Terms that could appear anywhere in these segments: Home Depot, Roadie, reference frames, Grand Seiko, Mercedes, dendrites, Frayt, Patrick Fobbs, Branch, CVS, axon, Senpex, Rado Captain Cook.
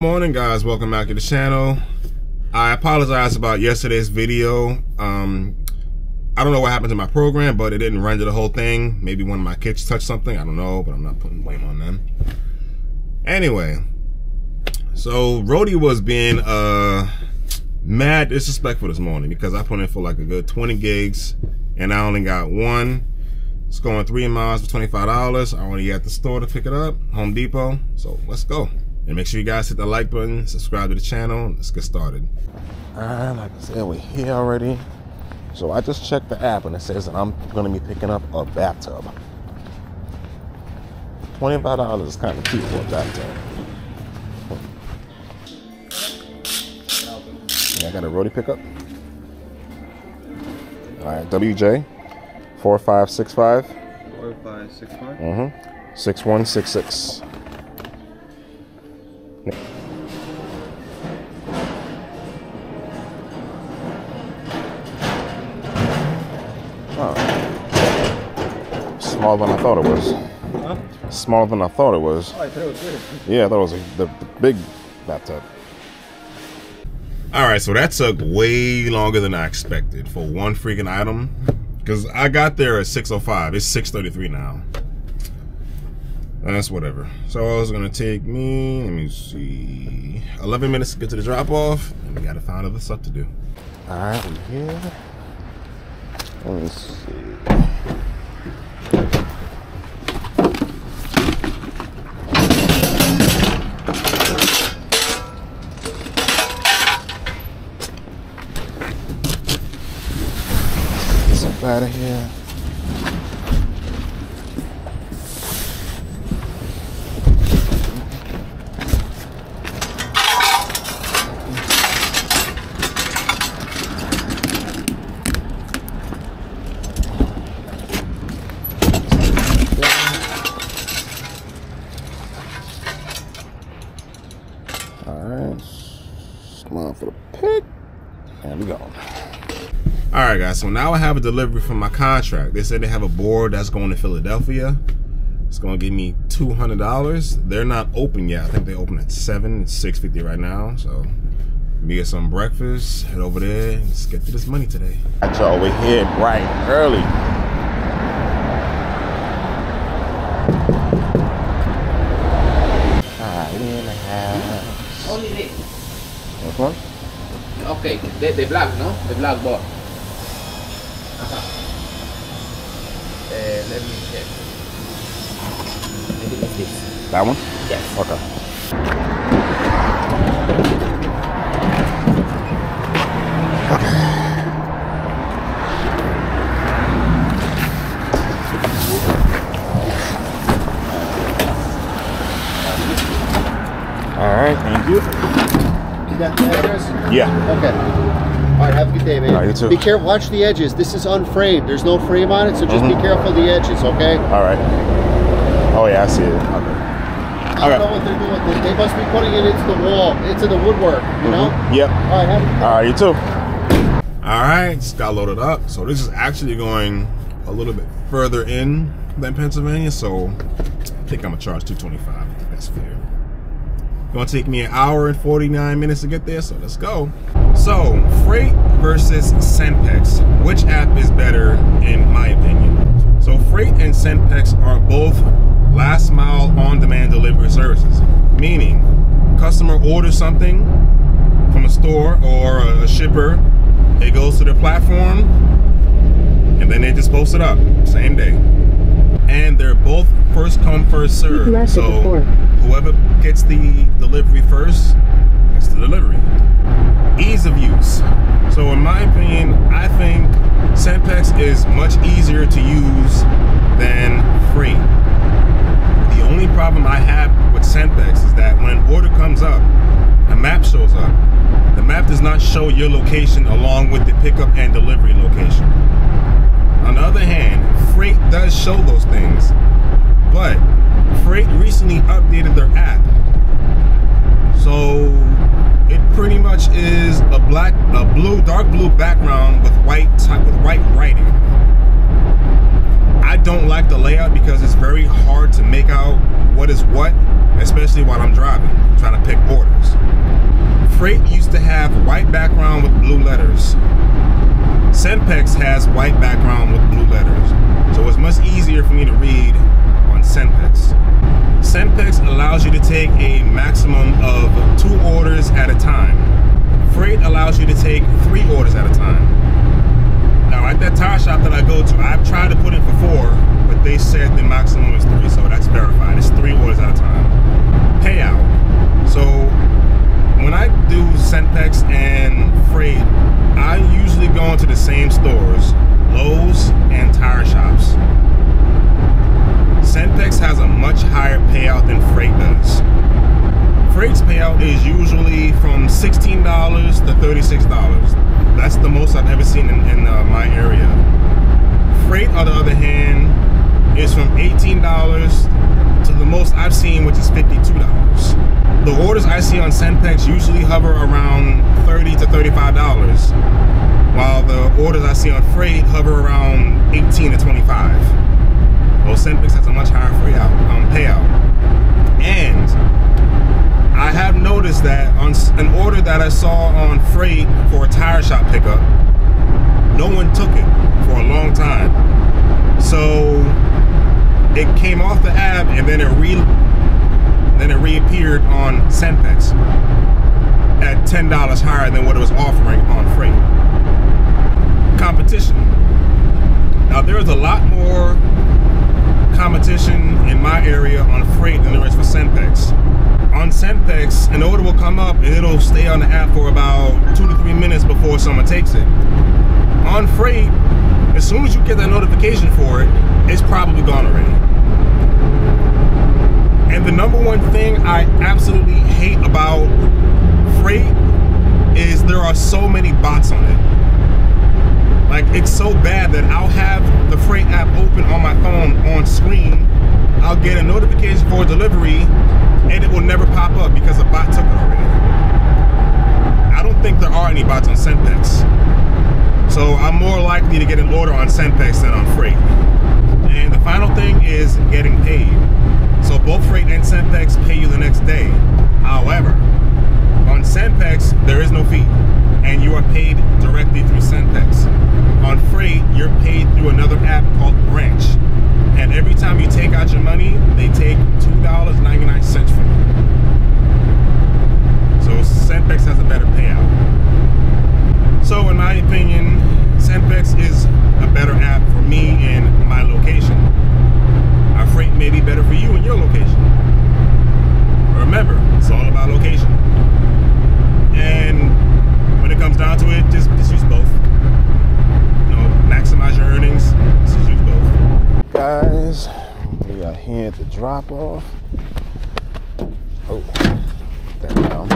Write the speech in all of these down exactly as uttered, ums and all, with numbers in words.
Morning guys, welcome back to the channel. I apologize about yesterday's video. um I don't know what happened to my program, but it didn't render the whole thing. Maybe one of my kids touched something, I don't know, but I'm not putting blame on them. Anyway, so Roadie was being uh mad disrespectful this morning because I put in for like a good twenty gigs and I only got one. It's going three miles for twenty-five dollars. I already at the store to pick it up, Home Depot, so let's go. And make sure you guys hit the like button, subscribe to the channel, let's get started. Uh, like I said, we're here already. So I just checked the app and it says that I'm gonna be picking up a bathtub. twenty-five dollars is kind of cheap for a bathtub. Hmm. Yeah, I got a Roadie pickup. All right, W J, four five six five. four five six five? Mm-hmm, six one six six. Oh. Smaller than I thought it was. Huh? Smaller than I thought it was. Oh, I thought it was good. Yeah, I thought it was a, the, the big bathtub. Alright, so that took way longer than I expected for one freaking item. Because I got there at six oh five. It's six thirty-three now. That's whatever. So it was gonna take me, let me see, eleven minutes to get to the drop off, and we gotta find other stuff to do. All right, we're here. Let me see. Get stuff out of here. Alright guys, so now I have a delivery from my contract. They said they have a board that's going to Philadelphia. It's going to give me two hundred dollars. They're not open yet. I think they open at seven. It's six fifty right now. So we get some breakfast, head over there, and let's get to this money today. All right, y'all, we're here bright and early. Alright, we in the house. Only this. Which one? Okay, the, the black, no? The black board. Uh-huh. uh, let me check. That one? Yes. Okay. Okay. All right, thank you. You got the address? Yeah. Okay. All right, have a good day, man. All right, you too. Be careful. Watch the edges. This is unframed. There's no frame on it, so just mm-hmm. be careful of the edges, okay? All right. Oh, yeah, I see it. Okay. All I don't right. know what they're doing. They must be putting it into the wall, into the woodwork, you mm-hmm. know? Yep. All right, have a good day. All right, you too. All right, just got loaded up. So this is actually going a little bit further in than Pennsylvania, so I think I'm going to charge two twenty-five. I think that's fair. Gonna take me an hour and forty-nine minutes to get there, so let's go. So, Frayt versus Senpex. Which app is better, in my opinion? So, Frayt and Senpex are both last mile on-demand delivery services, meaning customer orders something from a store or a shipper, it goes to their platform, and then they just post it up, same day. And they're both first come, first serve. So whoever gets the delivery first gets the delivery. Ease of use. So in my opinion, I think Senpex is much easier to use than Frayt. The only problem I have with Senpex is that when an order comes up, a map shows up. The map does not show your location along with the pickup and delivery location. On the other hand, Frayt does show those things, but Frayt recently updated their app, so it pretty much is a black, a blue, dark blue background with white type, with white writing. I don't like the layout because it's very hard to make out what is what especially while I'm driving, trying to pick orders. Frayt used to have white background with blue letters. Senpex has white background with blue letters, so it's much easier for me to read on Senpex. Senpex allows you to take a maximum of two orders at a time. Frayt allows you to take three orders at a time. Now, at that tire shop that I go to, I've tried to put in for four, but they said the maximum is three, so that's verified. It's three orders at a time. Payout. So when I do Senpex and Frayt, I usually go into the same stores, Lowe's and tire shops. Senpex has a much higher payout than Frayt does. Frayt's payout is usually from sixteen dollars to thirty-six dollars. That's the most I've ever seen in, in uh, my area. Frayt, on the other hand, is from eighteen dollars to the most I've seen, which is fifty-two dollars. The orders I see on Senpex usually hover around thirty dollars to thirty-five dollars, while the orders I see on Frayt hover around eighteen dollars to twenty-five dollars. Well, Senpex has a much higher payout, um, payout. And I have noticed that on an order that I saw on Frayt for a tire shop pickup, no one took it for a long time. So it came off the app and then it re Then it reappeared on Senpex at ten dollars higher than what it was offering on Frayt. Competition. Now, there is a lot more competition in my area on Frayt than there is for Senpex. On Senpex, an order will come up and it'll stay on the app for about two to three minutes before someone takes it. On Frayt, as soon as you get that notification for it, it's probably gone already. And the number one thing I absolutely hate about Frayt is there are so many bots on it. Like, it's so bad that I'll have the Frayt app open on my phone on screen, I'll get a notification for delivery, and it will never pop up because a bot took it already. I don't think there are any bots on Senpex. So I'm more likely to get an order on Senpex than on Frayt. And the final thing is getting paid. So both Frayt and Senpex pay you the next day. However, on Senpex, there is no fee, and you are paid directly through Senpex. On Frayt, you're paid through another app called Branch. And every time you take out your money, they take two dollars and ninety-nine cents from you. So Senpex has a better payout. So in my opinion, Senpex is a better app for me and my location. Frayt may be better for you in your location. Remember, it's all about location. And when it comes down to it, just, just use both. You know, maximize your earnings, just use both. Guys, we are here at the drop off. Oh, that down.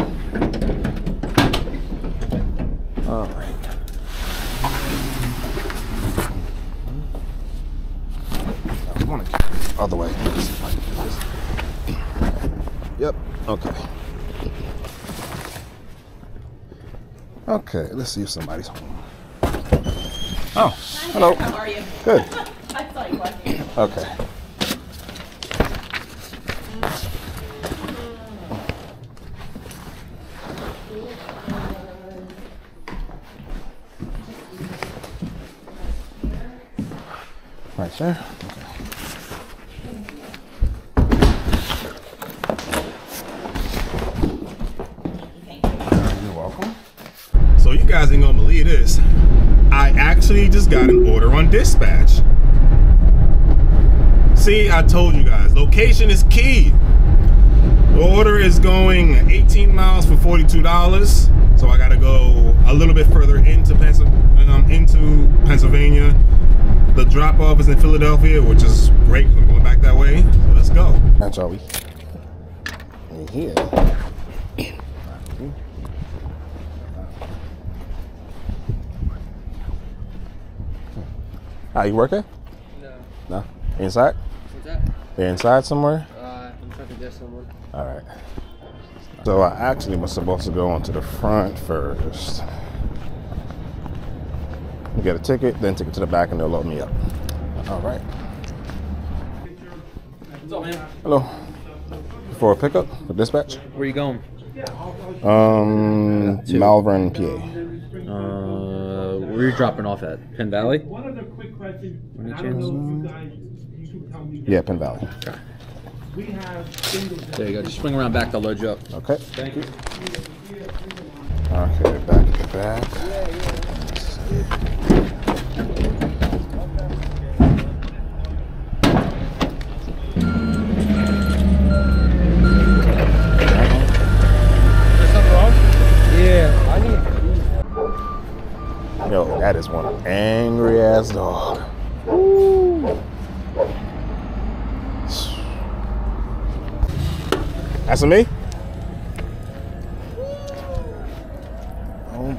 All right. Other way. Yep. Okay. Okay. Let's see if somebody's home. Oh, hello. How are you? Good. I thought you walked in. Okay. Right there. Guys ain't gonna believe this. I actually just got an order on dispatch. See, I told you guys, location is key. The order is going eighteen miles for forty-two dollars, so I gotta go a little bit further into Pennsylvania. Um, into Pennsylvania. The drop-off is in Philadelphia, which is great. I'm going back that way, so let's go. That's all we. We're here. How you working? No. No? Inside? What's that? They're inside somewhere? Uh, I'm trying to get someone. All right. So I actually was supposed to go onto the front first. You get a ticket, then take it to the back and they'll load me up. All right. What's up, man? Hello. for a pickup for dispatch. Where are you going? Um, Malvern, P A. Uh, where are you dropping off at? Penn Valley? One other quick question. Yeah, Penn Valley. Okay. We have there you go. Just swing around back to load you up. Okay. Thank you. Okay, back to the back. Let's see. Yeah, I need. Yo, that is one angry ass dog. Ooh. That's me? Oh.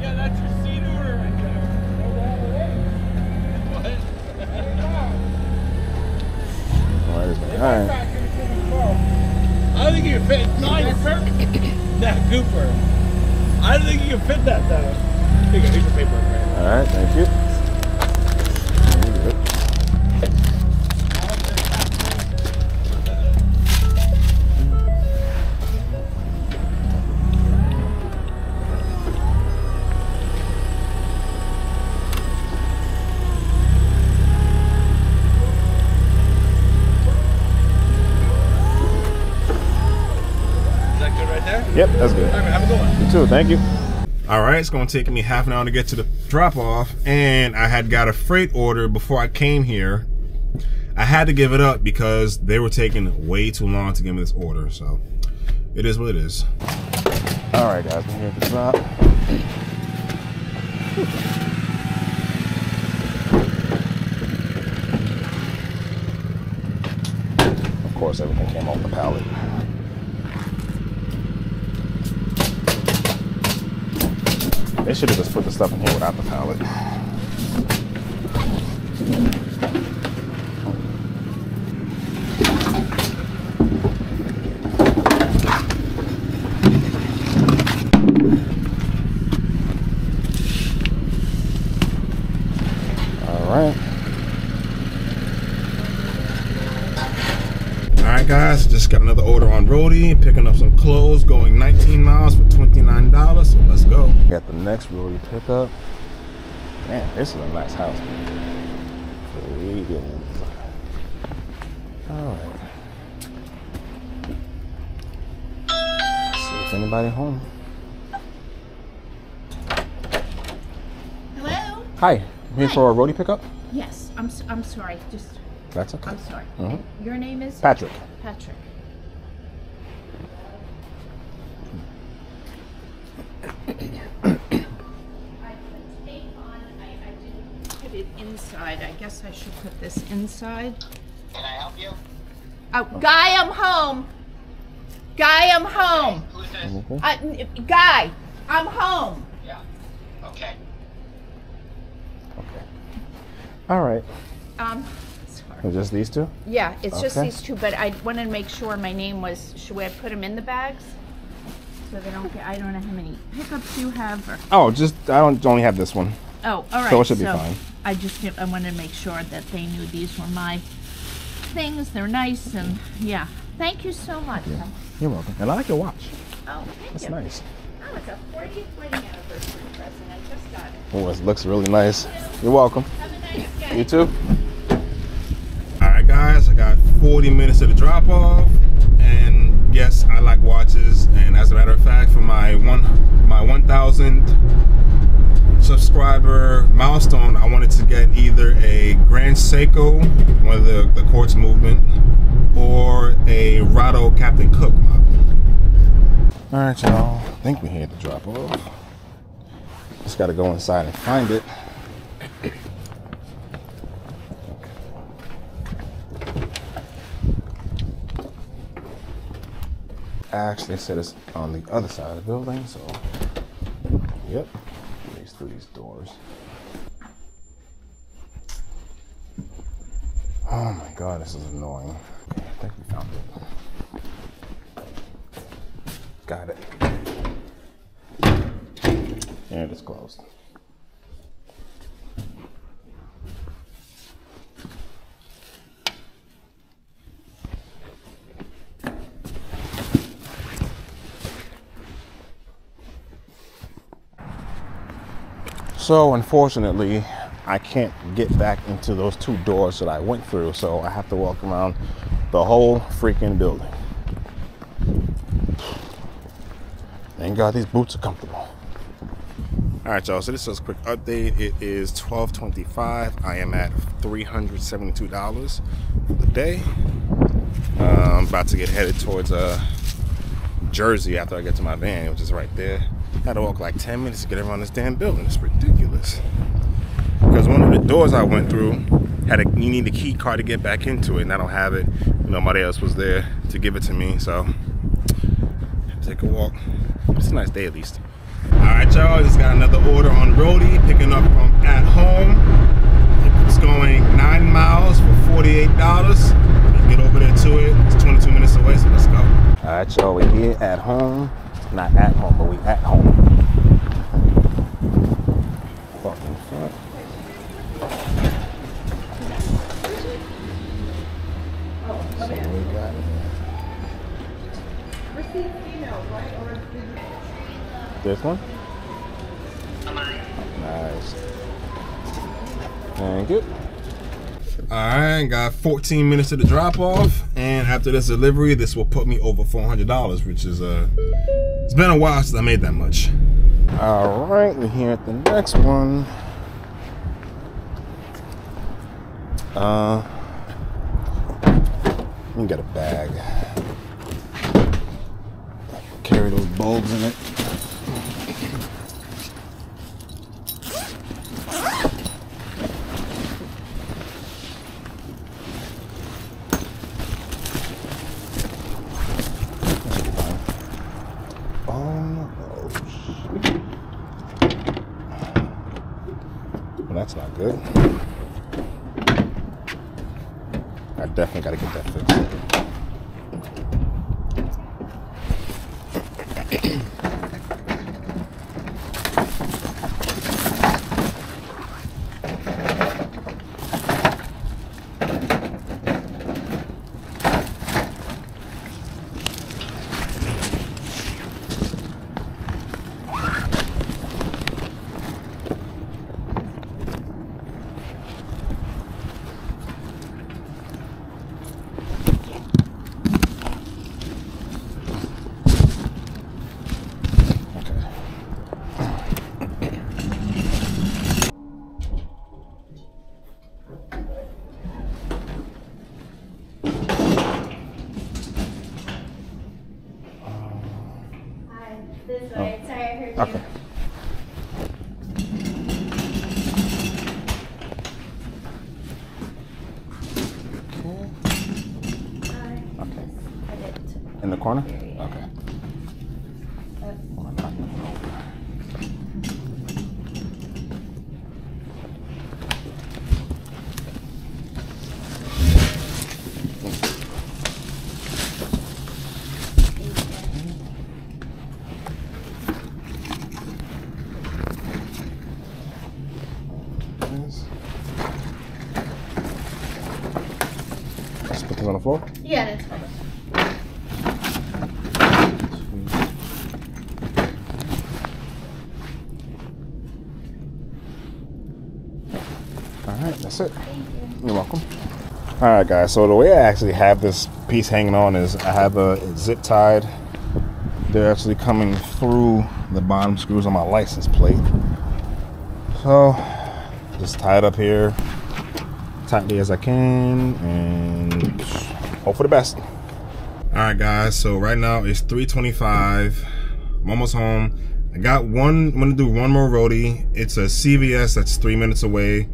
Yeah, that's your seat order right there. Alright. I don't think you can fit nine that gooper. I don't think you can fit that though. Here you go, paper. Alright, thank you. Yep, that's good. All right, have a good one. You too, thank you. All right, it's gonna take me half an hour to get to the drop off, and I had got a Frayt order before I came here. I had to give it up because they were taking way too long to give me this order, so it is what it is. All right, guys, we're here at the drop. Of course, everything came off the pallet. They should have just put the stuff in here without the pallet. All right. All right, guys, just got another order on Roadie, picking up some clothes, going nineteen miles for twenty-nine dollars, so let's go. Got the next Roadie pickup. Man, this is a nice house. Alright. See if anybody home. Hello? Hi, I'm here Hi. for a Roadie pickup? Yes, I'm, so, I'm sorry, just... That's okay. I'm sorry. Mm-hmm. Your name is? Patrick. Patrick. Inside. I guess I should put this inside. Can I help you? Oh, Guy, I'm home. Guy, I'm home. Hey, who's this? Mm-hmm. I, Guy, I'm home. Yeah. Okay. Okay. All right. Um, sorry. Just these two? Yeah, it's okay. just these two. But I wanted to make sure my name was. Should I put them in the bags? So they don't get. I don't know how many pickups you have. Or... Oh, just I don't only have this one. Oh, all right. So it should be so fine. I just get, I wanted to make sure that they knew these were my things. They're nice and yeah. Thank you so much. You. You're welcome. And I like your watch. Oh, thank That's you. That's nice. Oh, it's a fortieth wedding anniversary present. I just got it. Oh, it looks really nice. You. You're welcome. Have a nice day. You too. All right, guys. I got forty minutes of the drop off, and yes, I like watches. And as a matter of fact, for my one, my one thousand subscriber milestone, I wanted to get either a Grand Seiko, one of the, the quartz movement, or a Rado Captain Cook model. All right, y'all, I think we're here to drop off. Just gotta go inside and find it. Actually, it said it's on the other side of the building, so, yep. Through these doors. Oh my god, this is annoying. I think we found it. Got it. And it's closed. So unfortunately, I can't get back into those two doors that I went through, so I have to walk around the whole freaking building. Thank God these boots are comfortable. All right, y'all, so this is a quick update. It is twelve twenty-five. I am at three hundred seventy-two dollars for the day. Uh, I'm about to get headed towards uh, Jersey after I get to my van, which is right there. I had to walk like ten minutes to get around this damn building. It's ridiculous. Because one of the doors I went through had a, you need a key card to get back into it, and I don't have it. Nobody else was there to give it to me, so take a walk. It's a nice day at least. All right, y'all, just got another order on Roadie, picking up from At Home. It's going nine miles for forty-eight dollars. Get over there to it. It's twenty-two minutes away, so let's go. All right, y'all, we're here at home. Not at home, but we at home. Fucking fuck. So we got it. This one? Nice. Thank you. Alright, got fourteen minutes to the drop off, and after this delivery, this will put me over four hundred dollars, which is uh, it's been a while since I made that much. Alright, we're here at the next one. Uh, let me get a bag. Carry those bulbs in it. That's not good. I definitely gotta get that fixed. Okay. Cool. Uh, okay. In the corner? Okay. On the floor? Yeah, it is. Okay. All right, that's it. Thank you. You're welcome. All right, guys, so the way I actually have this piece hanging on is I have a zip tied. They're actually coming through the bottom screws on my license plate. So just tie it up here tightly as I can and hope for the best. All right, guys, so right now it's three twenty-five. I'm almost home. I got one, I'm gonna do one more Roadie. It's a C V S that's three minutes away.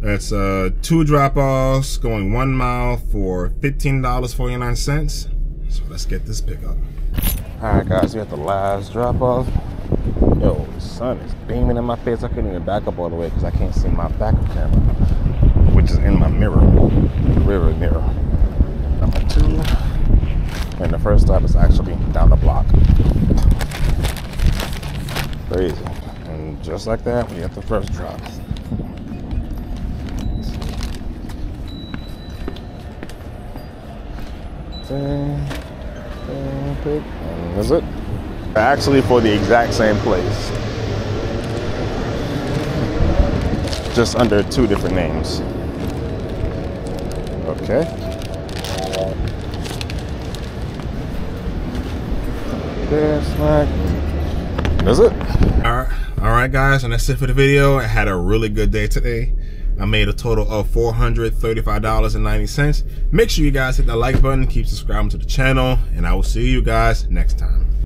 That's uh, two drop-offs going one mile for fifteen dollars and forty-nine cents. So let's get this pickup. All right, guys, we got the last drop-off. Yo, the sun is beaming in my face. I couldn't even back up all the way because I can't see my backup camera, which is in my mirror, rear mirror. Number two, and the first stop is actually down the block. Crazy. And just like that, we get the first drop. And that's it. Actually, for the exact same place. just under two different names. Okay. There's my... That's it. All right. All right, guys, and that's it for the video. I had a really good day today. I made a total of four hundred thirty-five dollars and ninety cents. Make sure you guys hit that like button, keep subscribing to the channel, and I will see you guys next time.